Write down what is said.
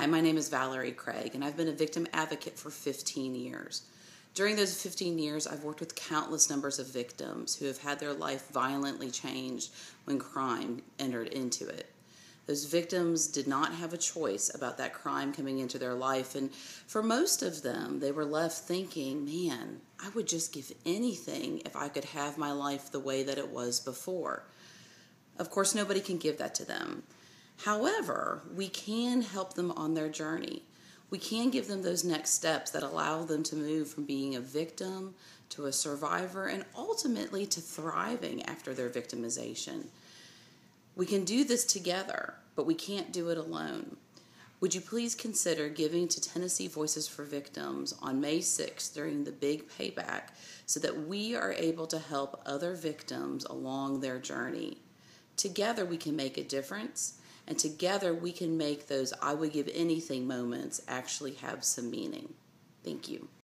Hi, my name is Valerie Craig, and I've been a victim advocate for 15 years. During those 15 years, I've worked with countless numbers of victims who have had their life violently changed when crime entered into it. Those victims did not have a choice about that crime coming into their life, and for most of them, they were left thinking, man, I would just give anything if I could have my life the way that it was before. Of course, nobody can give that to them. However, we can help them on their journey. We can give them those next steps that allow them to move from being a victim to a survivor and ultimately to thriving after their victimization. We can do this together, but we can't do it alone. Would you please consider giving to Tennessee Voices for Victims on May 6th during the Big Payback so that we are able to help other victims along their journey? Together we can make a difference. And together we can make those I would give anything moments actually have some meaning. Thank you.